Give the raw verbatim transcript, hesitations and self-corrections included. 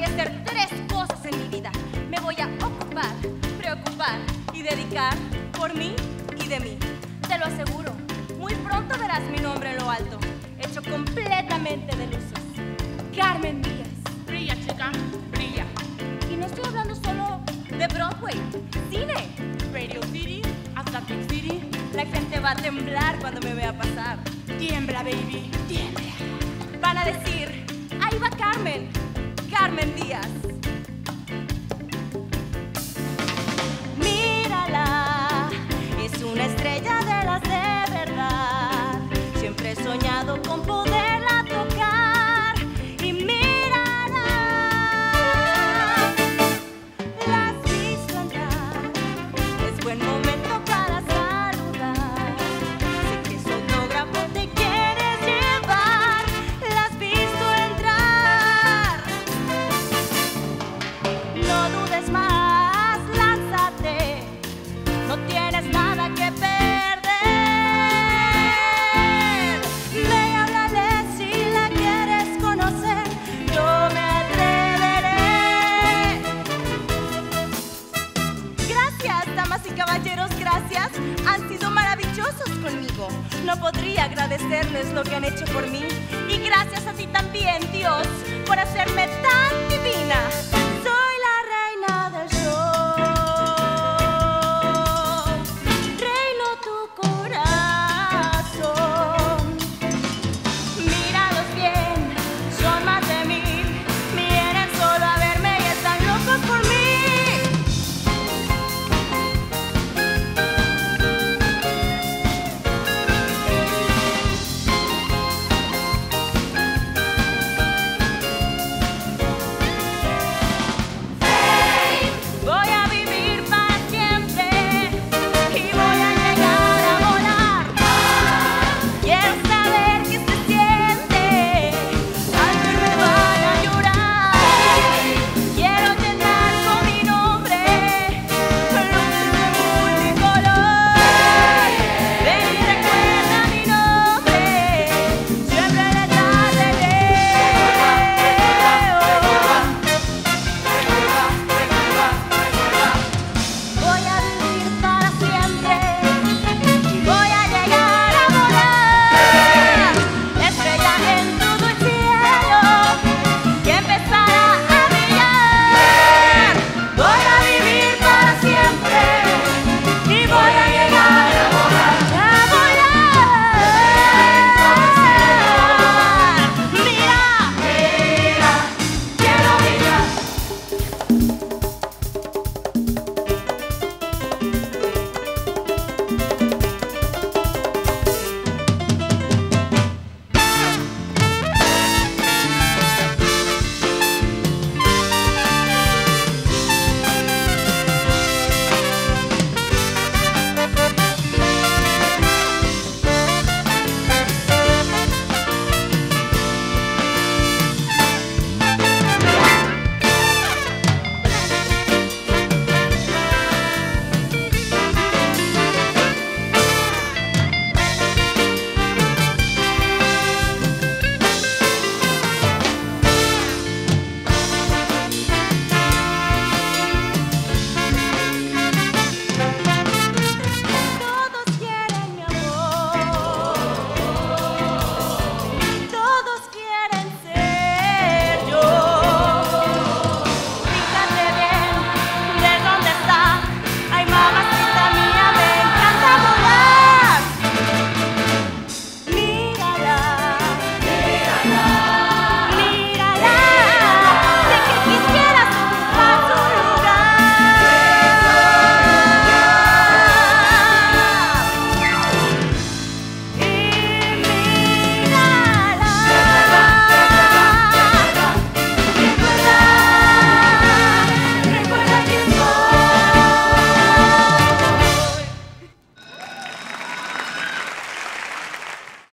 voy a hacer tres cosas en mi vida. Me voy a ocupar, preocupar y dedicar por mí y de mí. Te lo aseguro, muy pronto verás mi nombre en lo alto, hecho completamente de luces. Carmen Díaz. Brilla, chica, brilla. Y no estoy hablando solo de Broadway, cine, Radio City, Atlantic City. La gente va a temblar cuando me vea pasar. Tiembla, baby, tiembla. Van a decir, ahí va Carmen, Carmen Díaz. Mírala, es una estrella de las de verdad. Siempre he soñado con poderla tocar. Y mírala, la has visto andar. Es buen momento para saludar. Sé que su autógrafo te quieres llevar. La has visto entrar. No dudes más, lánzate. No tienes nada que perder. Caballeros, gracias, han sido maravillosos conmigo. No podría agradecerles lo que han hecho por mí. Y gracias a ti también, Dios, por hacerme tan divina.